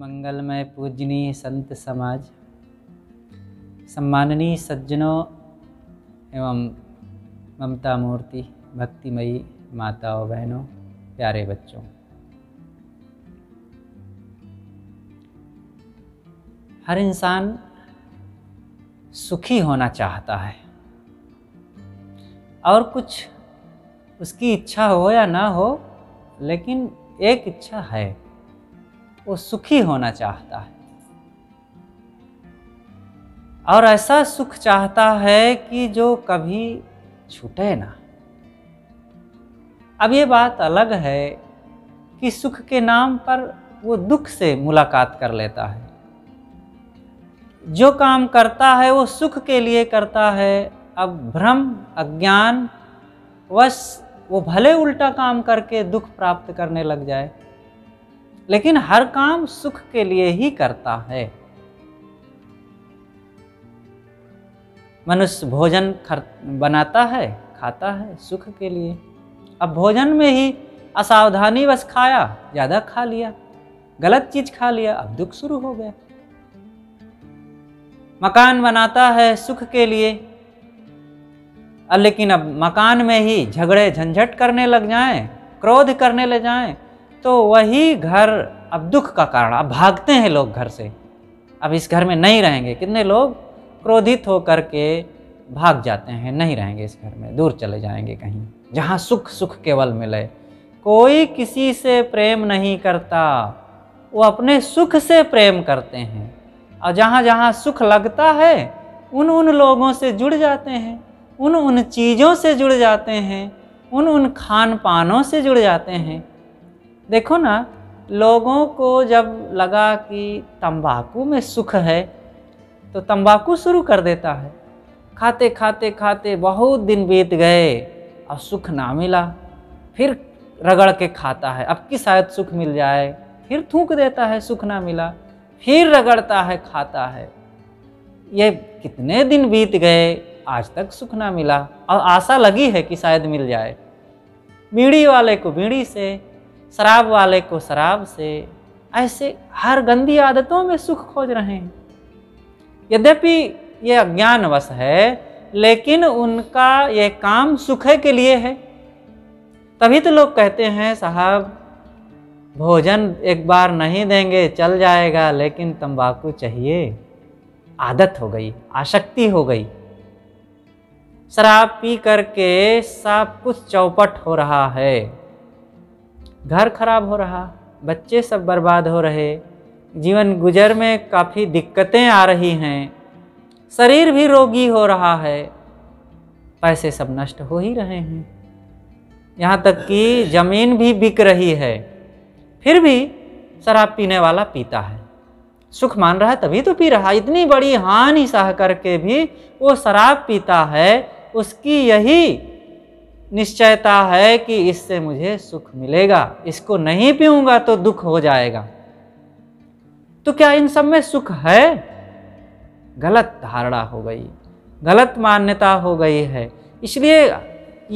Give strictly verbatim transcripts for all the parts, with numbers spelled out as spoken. मंगलमय पूजनीय संत समाज, सम्माननीय सज्जनों एवं ममता मूर्ति भक्तिमयी माताओं बहनों, प्यारे बच्चों, हर इंसान सुखी होना चाहता है और कुछ उसकी इच्छा हो या ना हो, लेकिन एक इच्छा है, वो सुखी होना चाहता है। और ऐसा सुख चाहता है कि जो कभी छूटे ना। अब ये बात अलग है कि सुख के नाम पर वो दुख से मुलाकात कर लेता है। जो काम करता है वो सुख के लिए करता है। अब भ्रम अज्ञान वश वो भले उल्टा काम करके दुख प्राप्त करने लग जाए, लेकिन हर काम सुख के लिए ही करता है। मनुष्य भोजन बनाता है, खाता है सुख के लिए। अब भोजन में ही असावधानी बस खाया, ज़्यादा खा लिया, गलत चीज़ खा लिया, अब दुख शुरू हो गया। मकान बनाता है सुख के लिए, लेकिन अब मकान में ही झगड़े झंझट करने लग जाएं, क्रोध करने लग जाएं, तो वही घर अब दुख का कारण। अब भागते हैं लोग घर से, अब इस घर में नहीं रहेंगे। कितने लोग क्रोधित होकर के भाग जाते हैं, नहीं रहेंगे इस घर में, दूर चले जाएंगे कहीं जहाँ सुख सुख केवल मिले। कोई किसी से प्रेम नहीं करता, वो अपने सुख से प्रेम करते हैं और जहाँ जहाँ सुख लगता है उन उन लोगों से जुड़ जाते हैं, उन उन चीज़ों से जुड़ जाते हैं, उन उन खान पानों से जुड़ जाते हैं। देखो ना, लोगों को जब लगा कि तंबाकू में सुख है तो तंबाकू शुरू कर देता है। खाते खाते खाते बहुत दिन बीत गए और सुख ना मिला, फिर रगड़ के खाता है, अब कि शायद सुख मिल जाए, फिर थूक देता है, सुख ना मिला, फिर रगड़ता है, खाता है। ये कितने दिन बीत गए, आज तक सुख ना मिला और आशा लगी है कि शायद मिल जाए। बीड़ी वाले को बीड़ी से, शराब वाले को शराब से, ऐसे हर गंदी आदतों में सुख खोज रहे हैं। यद्यपि ये अज्ञानवश है, लेकिन उनका ये काम सुख के लिए है। तभी तो लोग कहते हैं, साहब भोजन एक बार नहीं देंगे चल जाएगा, लेकिन तंबाकू चाहिए। आदत हो गई, आसक्ति हो गई, शराब पी करके सब कुछ चौपट हो रहा है, घर खराब हो रहा, बच्चे सब बर्बाद हो रहे, जीवन गुजर में काफ़ी दिक्कतें आ रही हैं, शरीर भी रोगी हो रहा है, पैसे सब नष्ट हो ही रहे हैं, यहाँ तक कि ज़मीन भी बिक रही है, फिर भी शराब पीने वाला पीता है। सुख मान रहा है तभी तो पी रहा, इतनी बड़ी हानि सह करके भी वो शराब पीता है। उसकी यही निश्चयता है कि इससे मुझे सुख मिलेगा, इसको नहीं पीऊँगा तो दुख हो जाएगा। तो क्या इन सब में सुख है? गलत धारणा हो गई, गलत मान्यता हो गई है। इसलिए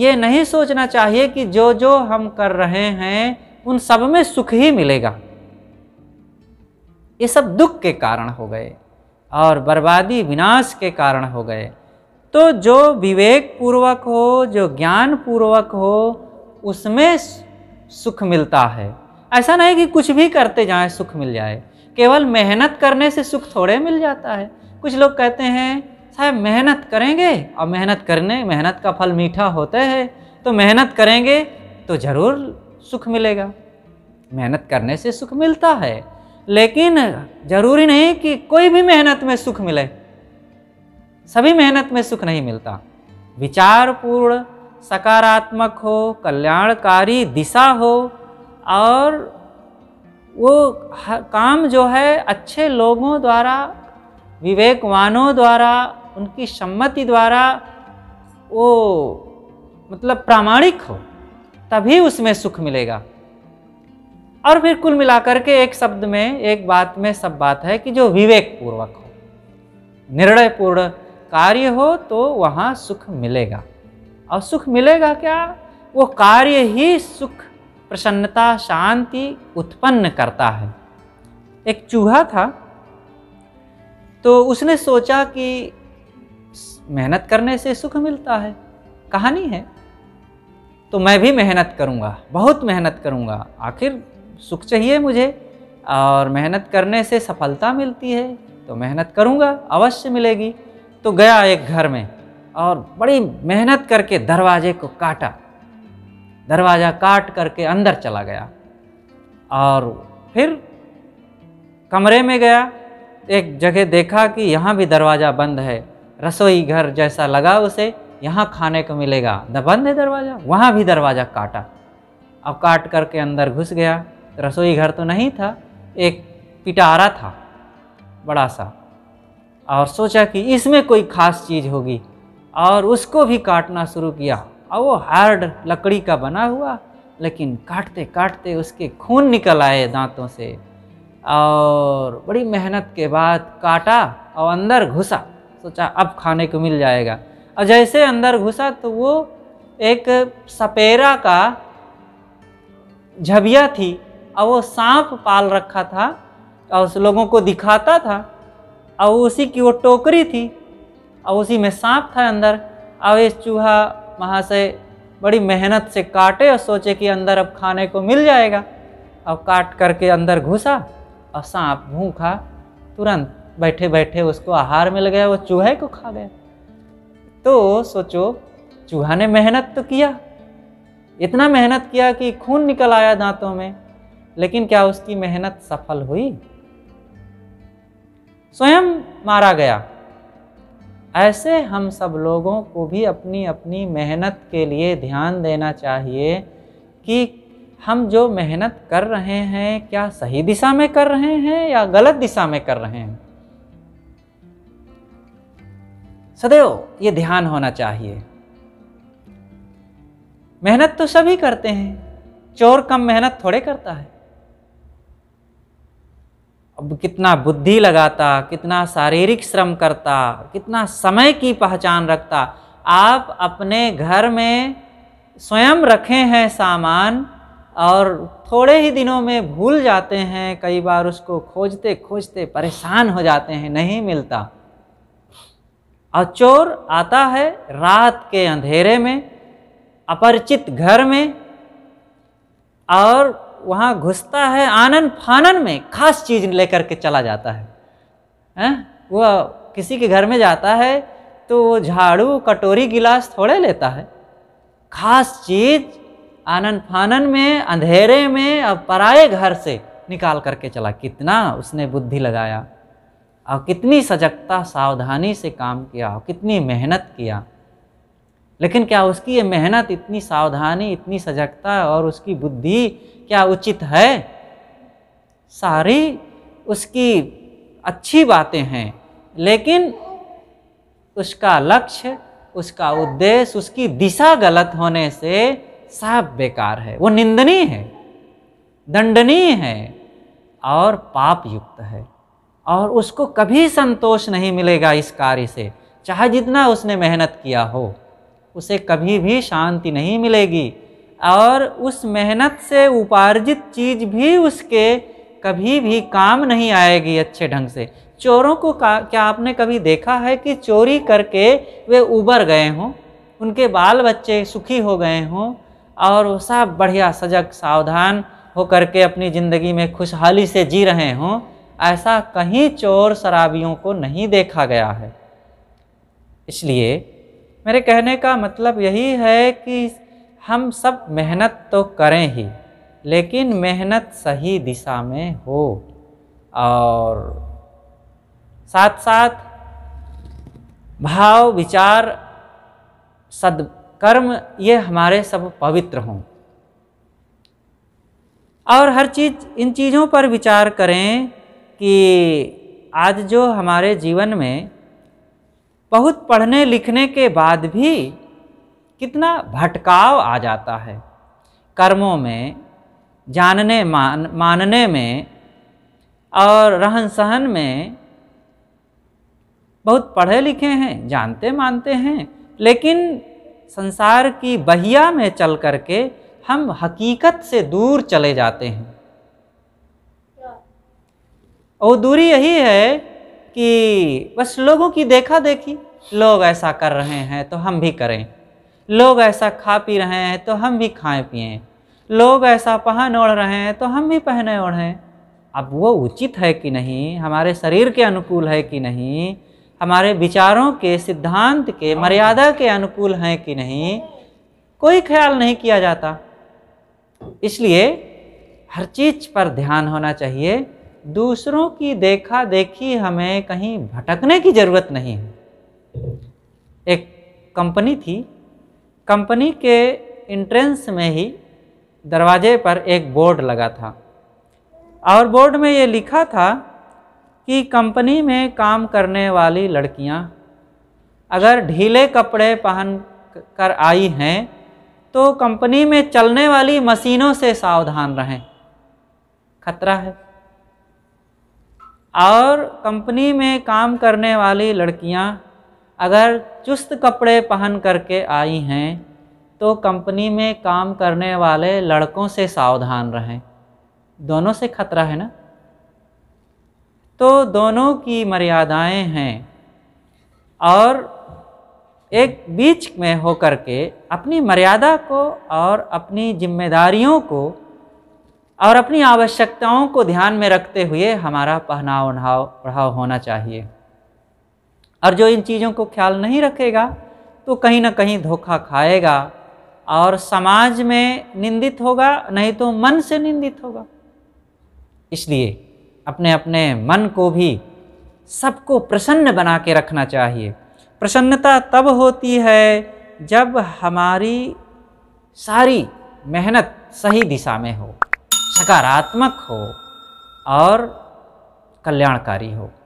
ये नहीं सोचना चाहिए कि जो जो हम कर रहे हैं उन सब में सुख ही मिलेगा। ये सब दुख के कारण हो गए और बर्बादी विनाश के कारण हो गए। तो जो विवेक पूर्वक हो, जो ज्ञान पूर्वक हो, उसमें सुख मिलता है। ऐसा नहीं कि कुछ भी करते जाएं सुख मिल जाए, केवल मेहनत करने से सुख थोड़े मिल जाता है। कुछ लोग कहते हैं, साहब मेहनत करेंगे, और मेहनत करने मेहनत का फल मीठा होता है, तो मेहनत करेंगे तो ज़रूर सुख मिलेगा। मेहनत करने से सुख मिलता है, लेकिन जरूरी नहीं कि कोई भी मेहनत में सुख मिले, सभी मेहनत में सुख नहीं मिलता। विचारपूर्ण, सकारात्मक हो, कल्याणकारी दिशा हो, और वो काम जो है अच्छे लोगों द्वारा, विवेकवानों द्वारा, उनकी सम्मति द्वारा, वो मतलब प्रामाणिक हो, तभी उसमें सुख मिलेगा। और फिर कुल मिलाकर के एक शब्द में, एक बात में सब बात है कि जो विवेक पूर्वक हो, निर्णय पूर्ण कार्य हो, तो वहाँ सुख मिलेगा। और सुख मिलेगा क्या? वो कार्य ही सुख, प्रसन्नता, शांति उत्पन्न करता है। एक चूहा था, तो उसने सोचा कि मेहनत करने से सुख मिलता है, कहानी है, तो मैं भी मेहनत करूँगा, बहुत मेहनत करूँगा, आखिर सुख चाहिए मुझे और मेहनत करने से सफलता मिलती है तो मेहनत करूँगा, अवश्य मिलेगी। तो गया एक घर में और बड़ी मेहनत करके दरवाजे को काटा, दरवाज़ा काट करके अंदर चला गया और फिर कमरे में गया। एक जगह देखा कि यहाँ भी दरवाज़ा बंद है, रसोई घर जैसा लगा उसे, यहाँ खाने को मिलेगा, बंद है दरवाज़ा। वहाँ भी दरवाज़ा काटा, अब काट करके अंदर घुस गया। रसोई घर तो नहीं था, एक पिटारा था बड़ा सा, और सोचा कि इसमें कोई ख़ास चीज़ होगी और उसको भी काटना शुरू किया। और वो हार्ड लकड़ी का बना हुआ, लेकिन काटते काटते उसके खून निकल आए दांतों से, और बड़ी मेहनत के बाद काटा और अंदर घुसा, सोचा अब खाने को मिल जाएगा। और जैसे अंदर घुसा तो वो एक सपेरा का झबिया थी और वो सांप पाल रखा था और उस लोगों को दिखाता था, और उसी की वो टोकरी थी और उसी में सांप था अंदर। और ये चूहा वहाँ से बड़ी मेहनत से काटे और सोचे कि अंदर अब खाने को मिल जाएगा, और काट करके अंदर घुसा और सांप भूखा, तुरंत बैठे बैठे उसको आहार मिल गया, वो चूहे को खा गया। तो सोचो चूहा ने मेहनत तो किया, इतना मेहनत किया कि खून निकल आया दांतों में, लेकिन क्या उसकी मेहनत सफल हुई? स्वयं मारा गया। ऐसे हम सब लोगों को भी अपनी अपनी मेहनत के लिए ध्यान देना चाहिए कि हम जो मेहनत कर रहे हैं क्या सही दिशा में कर रहे हैं या गलत दिशा में कर रहे हैं। सदैव ये ध्यान होना चाहिए। मेहनत तो सभी करते हैं, चोर कम मेहनत थोड़े करता है। अब कितना बुद्धि लगाता, कितना शारीरिक श्रम करता, कितना समय की पहचान रखता। आप अपने घर में स्वयं रखे हैं सामान और थोड़े ही दिनों में भूल जाते हैं, कई बार उसको खोजते खोजते परेशान हो जाते हैं, नहीं मिलता। और चोर आता है रात के अंधेरे में, अपरिचित घर में, और वहाँ घुसता है, आनन फानन में खास चीज़ लेकर के चला जाता है, हैं? वह किसी के घर में जाता है तो वो झाड़ू कटोरी गिलास थोड़े लेता है, खास चीज़ आनन फानन में, अंधेरे में, अब पराये घर से निकाल करके चला। कितना उसने बुद्धि लगाया और कितनी सजगता सावधानी से काम किया और कितनी मेहनत किया, लेकिन क्या उसकी ये मेहनत, इतनी सावधानी, इतनी सजगता और उसकी बुद्धि क्या उचित है? सारी उसकी अच्छी बातें हैं, लेकिन उसका लक्ष्य, उसका उद्देश्य, उसकी दिशा गलत होने से सब बेकार है। वो निंदनीय है, दंडनीय है और पाप युक्त है, और उसको कभी संतोष नहीं मिलेगा इस कार्य से, चाहे जितना उसने मेहनत किया हो, उसे कभी भी शांति नहीं मिलेगी। और उस मेहनत से उपार्जित चीज़ भी उसके कभी भी काम नहीं आएगी अच्छे ढंग से। चोरों को क्या आपने कभी देखा है कि चोरी करके वे उबर गए हों, उनके बाल बच्चे सुखी हो गए हों और वो सब बढ़िया सजग सावधान हो करके अपनी ज़िंदगी में खुशहाली से जी रहे हों? ऐसा कहीं चोर शराबियों को नहीं देखा गया है। इसलिए मेरे कहने का मतलब यही है कि हम सब मेहनत तो करें ही, लेकिन मेहनत सही दिशा में हो, और साथ साथ भाव विचार सद्कर्म ये हमारे सब पवित्र हों, और हर चीज़ इन चीज़ों पर विचार करें कि आज जो हमारे जीवन में बहुत पढ़ने लिखने के बाद भी कितना भटकाव आ जाता है कर्मों में, जानने मान मानने में और रहन सहन में। बहुत पढ़े लिखे हैं, जानते मानते हैं, लेकिन संसार की बहिया में चल करके हम हकीकत से दूर चले जाते हैं। और दूरी यही है कि बस लोगों की देखा देखी, लोग ऐसा कर रहे हैं तो हम भी करें, लोग ऐसा खा पी रहे हैं तो हम भी खाएं पिएं, लोग ऐसा पहन ओढ़ रहे हैं तो हम भी पहने ओढ़ें। अब वो उचित है कि नहीं, हमारे शरीर के अनुकूल है कि नहीं, हमारे विचारों के, सिद्धांत के, मर्यादा के अनुकूल हैं कि नहीं, कोई ख्याल नहीं किया जाता। इसलिए हर चीज़ पर ध्यान होना चाहिए। दूसरों की देखा देखी हमें कहीं भटकने की ज़रूरत नहीं है। एक कंपनी थी, कंपनी के एंट्रेंस में ही दरवाजे पर एक बोर्ड लगा था और बोर्ड में ये लिखा था कि कंपनी में काम करने वाली लड़कियां अगर ढीले कपड़े पहन कर आई हैं तो कंपनी में चलने वाली मशीनों से सावधान रहें, खतरा है। और कंपनी में काम करने वाली लड़कियां अगर चुस्त कपड़े पहन करके आई हैं तो कंपनी में काम करने वाले लड़कों से सावधान रहें। दोनों से खतरा है ना। तो दोनों की मर्यादाएं हैं और एक बीच में होकर के अपनी मर्यादा को और अपनी जिम्मेदारियों को और अपनी आवश्यकताओं को ध्यान में रखते हुए हमारा पहनाव ओढ़ाव होना चाहिए। और जो इन चीज़ों को ख्याल नहीं रखेगा तो कहीं ना कहीं धोखा खाएगा और समाज में निंदित होगा, नहीं तो मन से निंदित होगा। इसलिए अपने अपने मन को भी सबको प्रसन्न बना के रखना चाहिए। प्रसन्नता तब होती है जब हमारी सारी मेहनत सही दिशा में हो, सकारात्मक हो और कल्याणकारी हो।